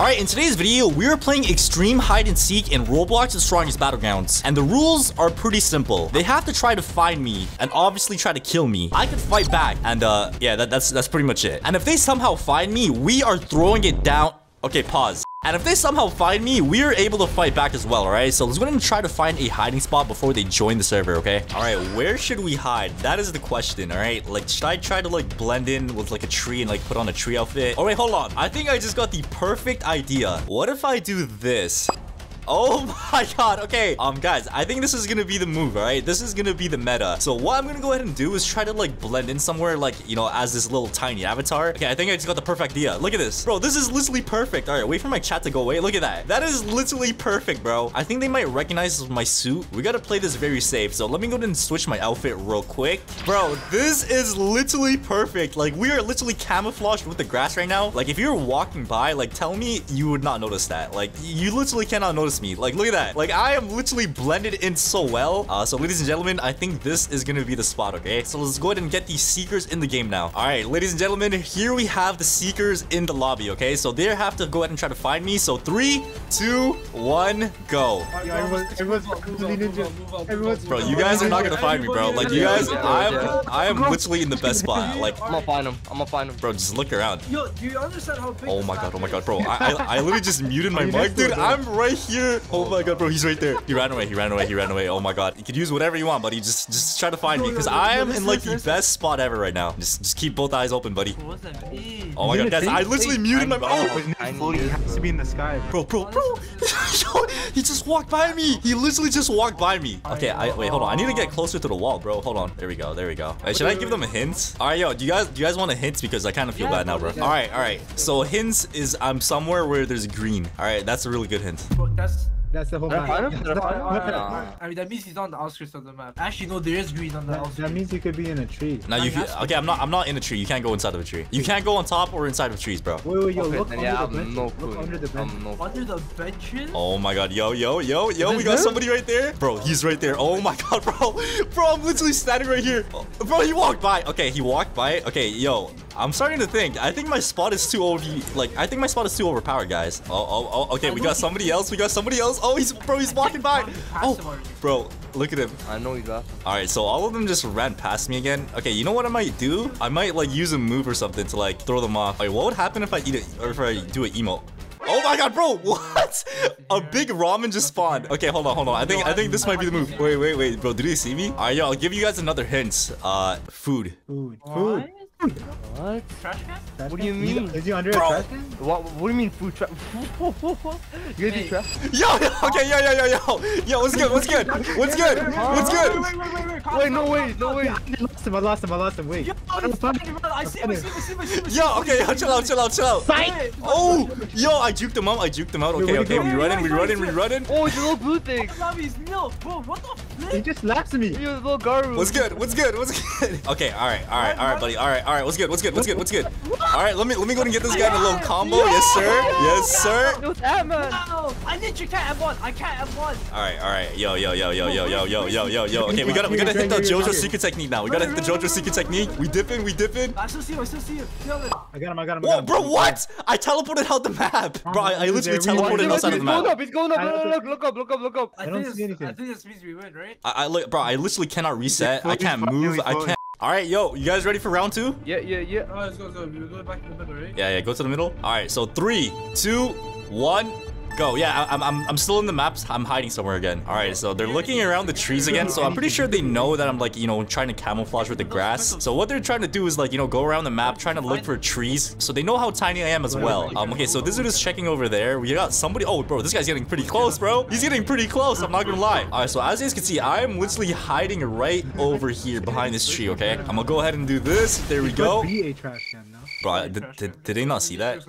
Alright, in today's video, we are playing Extreme Hide and Seek in Roblox The Strongest Battlegrounds. And the rules are pretty simple. They have to try to find me and obviously try to kill me. I could fight back and yeah, that's pretty much it. And if they somehow find me, we are throwing it down. Okay, pause. And if they somehow find me, we are able to fight back as well, alright? So let's go ahead and try to find a hiding spot before they join the server, okay? Alright, where should we hide? That is the question, alright? Like, should I try to, like, blend in with, like, a tree and, like, put on a tree outfit? Alright, hold on. I think I just got the perfect idea. What if I do this? Oh my god, okay. Guys, I think this is gonna be the move, alright? This is gonna be the meta. So what I'm gonna go ahead and do is try to, like, blend in somewhere, like, you know, as this little tiny avatar. Okay, I think I just got the perfect idea. Look at this. Bro, this is literally perfect. Alright, wait for my chat to go away. Look at that. That is literally perfect, bro. I think they might recognize my suit. We gotta play this very safe. So let me go ahead and switch my outfit real quick. Bro, this is literally perfect. Like, we are literally camouflaged with the grass right now. Like, if you're walking by, like, tell me you would not notice that. Like, you literally cannot notice me. Like, look at that. Like, I am literally blended in so well. So ladies and gentlemen, I think this is gonna be the spot, okay? So let's go ahead and get the seekers in the game now. All right, ladies and gentlemen, here we have the seekers in the lobby, okay? So they have to go ahead and try to find me. So 3, 2, 1, go. Bro, you guys are not gonna find me, bro. Like, you guys, I am literally in the best spot. Like, I'm gonna find him. I'm gonna find him. Bro, just look around. Yo, do you understand how big? Oh my god, oh my god, bro. I literally just muted my mic, dude. I'm right here. Oh my god, bro, he's right there. He ran away, he ran away, he ran away. Oh my god. You could use whatever you want, buddy. Just try to find me, because I am in, like, the best spot ever right now. Just keep both eyes open, buddy. Oh my god, guys, I literally muted my... Oh! He has to be in the sky. Bro. He just walked by me. He literally just walked by me. Okay, wait, hold on. I need to get closer to the wall, bro. Hold on. There we go, there we go. Wait, should I give them a hint? All right, yo, do you guys want a hint? Because I kind of feel bad now, bro. All right. So hints is I'm somewhere where there's green. All right, that's a really good hint. That's the whole map. I mean, that means he's on the outskirts of the map. Actually, no, there is green on the outskirts. That means you could be in a tree. No, you could. Okay, I'm not in a tree. You can't go inside of a tree. You can't go on top or inside of trees, bro. Wait, yo, look under the bench. Under the benches? Oh my god, yo, we got somebody right there. Bro, he's right there. Oh my god, bro. Bro, I'm literally standing right here. Bro, he walked by. Okay, he walked by. Okay, yo. I'm starting to think. I think my spot is too overpowered, guys. Oh, okay. We got somebody else. Oh, he's walking by. Oh, bro. Look at him. I know he's laughing. All right, so all of them just ran past me again. Okay, you know what I might do? I might, like, use a move or something to, like, throw them off. Like, what would happen if I eat it or if I do an emote? Oh my god, bro, what? A big ramen just spawned. Okay, hold on. I think this might be the move. Wait, bro, did he see me? All right, yo, I'll give you guys another hint. Food. What? Trash can? What do you mean? Is he under a trash can? What do you mean food trash? You guys eat trash? Yo, what's good? Wait, no way. I lost him, wait. Yo, I see him. Yo, okay, chill out. Oh, yo, I juked him out. Okay, we running. Oh, it's a little blue thing. Bro, what the flip? He just laps at me. Yo, little Garu. What's good? Okay, all right, buddy. All right. What's good? All right, let me go and get this guy in a little combo. Yes, sir. What's that, man? No, I need you. I can't F1. All right. Yo. Okay, we gotta hit the JoJo secret technique now. We dip in. I still see you. I got him. Whoa, bro, what? I teleported out the map. Bro, I literally teleported outside of the map. It's going up. Look up. I don't see anything. I think this means we win, right? Bro, I literally cannot reset. I can't move. I can't. All right, yo, you guys ready for round 2? Yeah. All right, let's go. We're going back to the middle, right? Yeah, go to the middle. All right, so 3, 2, 1, go. Yeah, I'm still in the maps. I'm hiding somewhere again. All right, so they're looking around the trees again. So I'm pretty sure they know that I'm, like, you know, trying to camouflage with the grass. So what they're trying to do is, like, you know, go around the map, trying to look for trees. So they know how tiny I am as well. Okay, so this dude is checking over there. We got somebody. Oh, bro, this guy's getting pretty close, bro. He's getting pretty close. I'm not gonna lie. All right, so as you guys can see, I'm literally hiding right over here behind this tree. Okay, I'm gonna go ahead and do this. There we go. Bro, did they not see that?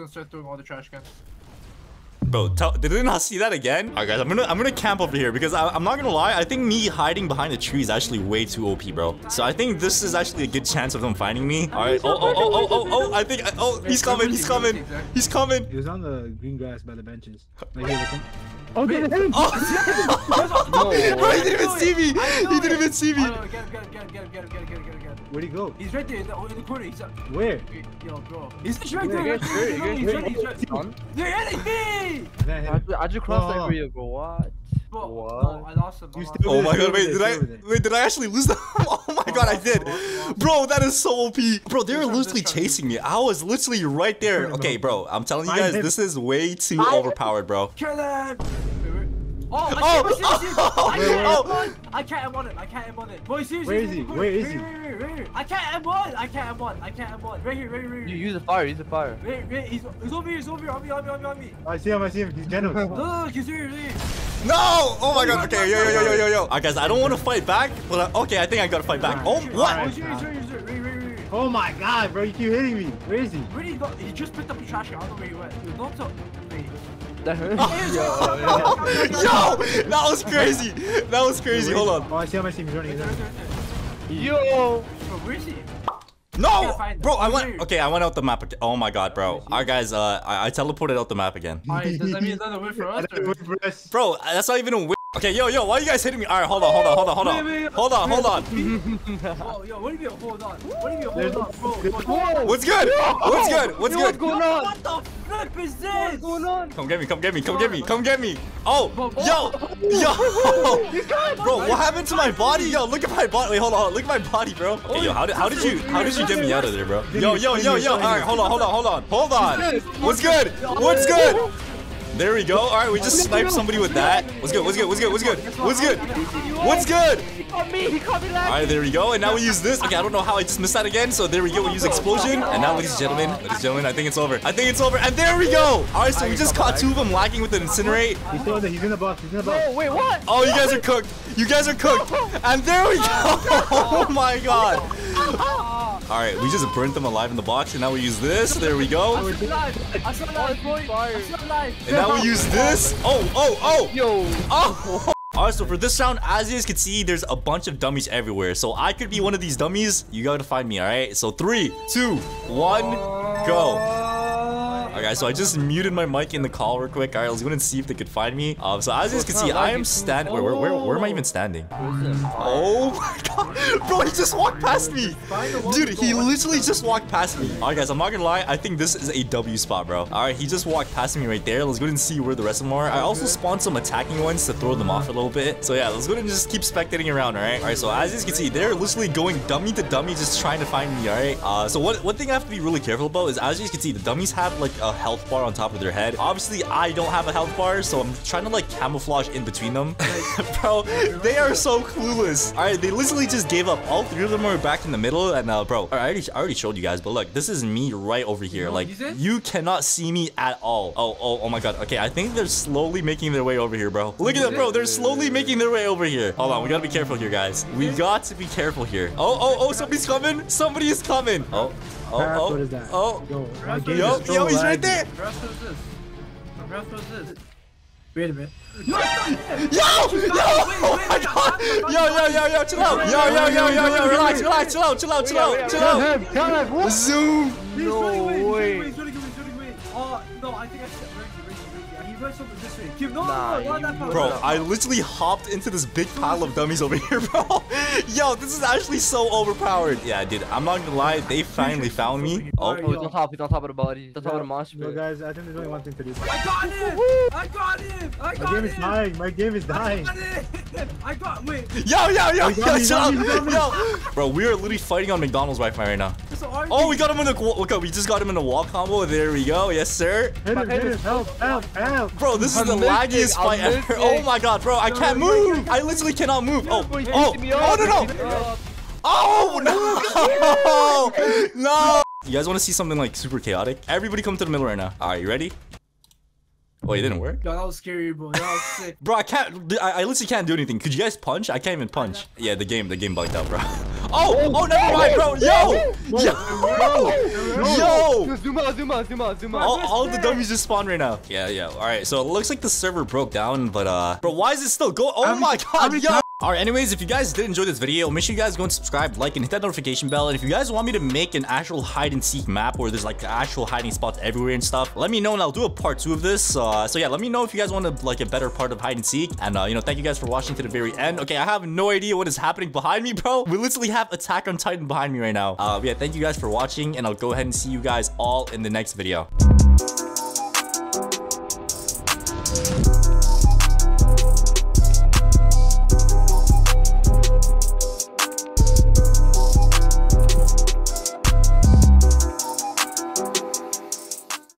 Bro, did they not see that again? All right, guys, I'm gonna camp over here because I'm not gonna lie. I think me hiding behind the tree is actually way too OP, bro. So I think this is actually a good chance of them finding me. All right. Oh. I think he's coming. He was on the green grass by the benches. Right here, Oh, get it! Oh! No, he didn't even see me! He didn't even see me! Get him, get him, get him, get him, get him, get him, get him, get him. Where'd he go? He's right there, in the corner. He's up. Where? Yo, bro. He's just right there. He's right. They're hitting me! I just crossed that for you, bro. What? What? I lost him. Oh my god, wait, did I actually lose them? Oh my god, I did. Bro, that is so OP. Bro, they were literally chasing me. I was literally right there. Okay, bro, I'm telling you guys, this is way too overpowered, bro. Kill him! Oh! I can't M1 it. I can't M1 it. Boy, seriously. Where is he? Where is he? I can't M1. I can't M1. I can't M1. Right here, right here, right here. You use the fire. Use the fire. Wait, he's over here. He's over here. On me. I see him. He's generous. Look, he's here. No! Oh my god. Okay, yo. Guys, I don't want to fight back, but okay, I think I gotta fight back. Oh, what? Oh my god, bro. You keep hitting me. Where is he? Where did he go? He just picked up the trash can. I don't know where he went. Don't tell me. Yo, that was crazy. Hold on. Oh, I see him. He's running. Yo. Where is he? No, bro. I went out the map again. Oh my god, bro. Alright, guys. I teleported out the map again. Alright, does that mean it's not a win for us? Bro, that's not even a win. Okay, yo, why are you guys hitting me? Alright, hold on. Oh, yo, what do you mean hold on? What's good? What's going on? What the flip is this? What's going on? Come get me. Oh, yo. Bro, what happened to my body? Yo, look at my body. Wait, hold on. Look at my body, bro. Hey, yo, how did you get me out of there, bro? Yo. Alright, hold on. What's good? There we go. All right, we just sniped somebody with that. What's good? He caught me. All right, there we go. And now we use this. Okay, I don't know how I just missed that again. So there we go. We use explosion. And now, ladies and gentlemen, I think it's over. And there we go. All right, so we just caught two of them lagging with an incinerate. He's in the box. Oh, wait, what? Oh, you guys are cooked. And there we go. Oh my god. All right, we just burnt them alive in the box, and now we use this. There we go. I'm still alive, boy. And now we use this. Oh. All right, so for this round, as you guys can see, there's a bunch of dummies everywhere. So I could be one of these dummies. You gotta find me, all right? So 3, 2, 1, go. All right, so I just muted my mic in the call real quick. All right, let's go and see if they could find me. So as you guys can see, I am standing. Where am I even standing? Oh my god, bro, he just walked past me. Dude, he literally just walked past me. All right, guys, I'm not gonna lie. I think this is a W spot, bro. All right, he just walked past me right there. Let's go and see where the rest of them are. I also spawned some attacking ones to throw them off a little bit. So yeah, let's go and just keep spectating around, all right? All right, so as you guys can see, they're literally going dummy to dummy, just trying to find me, all right? So one thing I have to be really careful about is, as you guys can see, the dummies have like a health bar on top of their head. Obviously, I don't have a health bar, so I'm trying to like camouflage in between them. Bro, they are so clueless. All right, they literally just gave up. All three of them are back in the middle, and bro, I already showed you guys, but look, this is me right over here. Like, you cannot see me at all. Oh my god. Okay, I think they're slowly making their way over here, bro. Look at them, bro. They're slowly making their way over here. Hold on, we gotta be careful here, guys. We got to be careful here. Oh, somebody's coming. Somebody is coming. Oh. Yo, he's right there. What is this? Wait a minute. Yo! Oh my god! Yo, chill out! Yo, relax, chill out! Tell him! Zoom! No way! Oh, no, I think I said Ricky. He runs over this way. Bro, I literally hopped into this big pile of dummies over here, bro. Yo, this is actually so overpowered. Yeah, dude, I'm not gonna lie, they finally found me. Oh, it's on top of the body. It's on top of the monster. No, guys, I think there's only one thing to do. I got him! My game is dying. Wait. Yo, shut up. Bro, we are literally fighting on McDonald's Wi-Fi right now. Oh, we got him in the wall. Okay, we just got him in the wall combo. There we go. Yes, sir. Hit him. Help. Bro, this is the laggiest fight ever. Oh my god, bro, I can't move. I literally cannot move. Oh, no. Oh, no. No. You guys want to see something like super chaotic? Everybody come to the middle right now. All right, you ready? Oh, it didn't work? No, that was scary, bro. That was sick. Bro, I literally can't do anything. Could you guys punch? I can't even punch. Yeah, the game bugged out, bro. Oh, never mind, bro. Yo! Zoom out. All the dummies just spawned right now. Yeah. All right, so it looks like the server broke down, but bro, why is it still going? Oh my god, yo! Alright, anyways, if you guys did enjoy this video, make sure you guys go and subscribe, like, and hit that notification bell. And if you guys want me to make an actual hide-and-seek map where there's like actual hiding spots everywhere and stuff, let me know and I'll do a part 2 of this. So yeah, let me know if you guys want to, like, a better part of hide-and-seek. And, you know, thank you guys for watching to the very end. Okay, I have no idea what is happening behind me, bro. We literally have Attack on Titan behind me right now. Yeah, thank you guys for watching, and I'll go ahead and see you guys all in the next video.